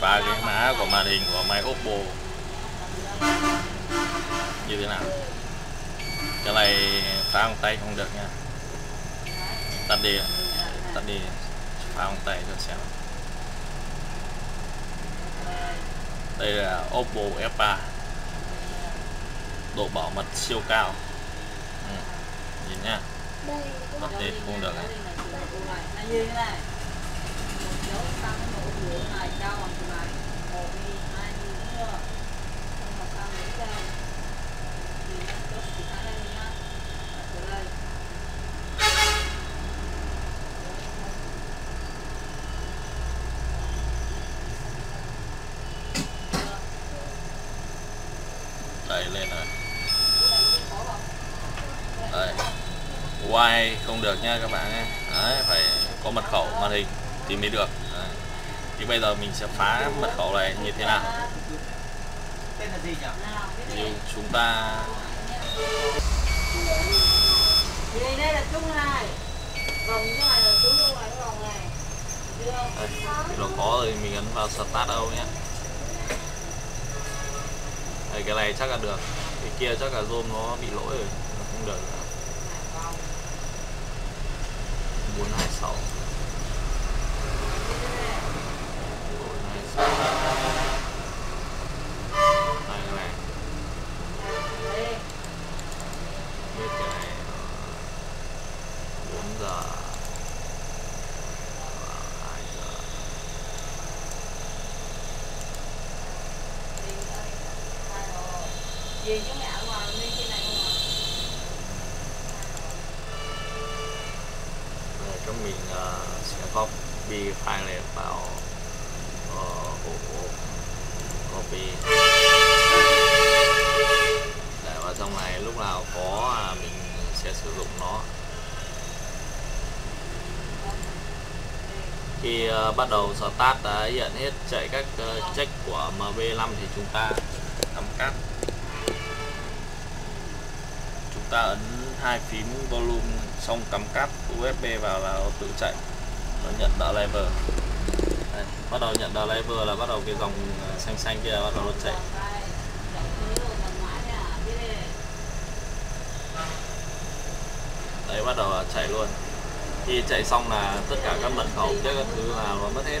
pha cái mã của màn hình của máy Oppo như thế nào. Cái này phá bằng tay không được nha, tắt đi phá bằng tay cho xem. Đây là Oppo F3, độ bảo mật siêu cao. Nhìn nha, bật lên không được này. Đây lên rồi. Đây. Wi-Fi không được nha các bạn nha. Đấy, phải có mật khẩu màn hình thì mới được. Đấy. Thì bây giờ mình sẽ phá mật khẩu này như thế nào? Như chúng ta đây là chung này. Vòng này là xuống luôn rồi, vòng này. Thì nó có rồi mình ấn vào start đâu nhé. Đấy, cái này chắc là được, cái kia chắc là zoom nó bị lỗi rồi, nó không được nữa. 426 đây này, biết cái này 4 giờ 2 giờ. Về chỗ mẹ ở ngoài đi trên này không ạ? Rồi cho mình sẽ copy file này vào copy. Để vào trong này lúc nào có mình sẽ sử dụng nó. Khi bắt đầu start đã hiện hết chạy các check của mv-5 thì chúng ta nắm cắt. Ta ấn hai phím volume xong cắm cáp USB vào là tự chạy, nó nhận driver. Đây, bắt đầu nhận driver là bắt đầu cái dòng xanh xanh kia bắt đầu nó chạy. Đấy, bắt đầu chạy luôn. Khi chạy xong là tất cả các mật khẩu các thứ là nó mất hết.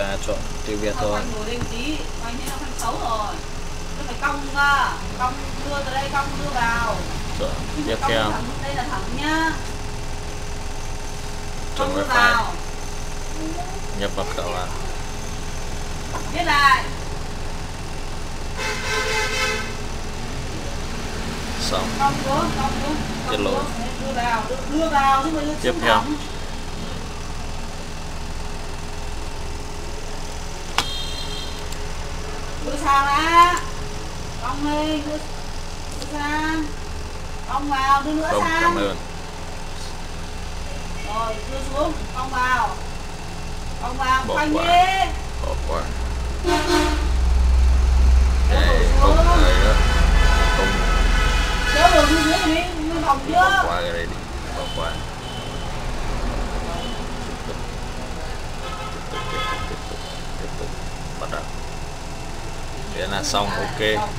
là trộn tiêu biệt thôi. Cong đưa từ đây, cong đưa vào. Rồi, tiếp theo. Đây là thẳng nhá. Cong đưa vào. Nhập mật khẩu vào. Viết lại. Xong. Cong đưa. Tiết lộ. Đưa vào, tiếp theo. Đưa sang đã. Cong đi, đưa sang. Cong vào, đưa nữa sang. Cảm ơn. Rồi, đưa xuống, cong vào. Cong vào, khoanh đi. Bỏ qua. Kéo đổ xuống. Kéo đổ xuống dưới này đi, nó vòng chưa? Bỏ qua cái này đi, bỏ qua. Tiếp tục. Bắt đầu. Thế là xong, ok.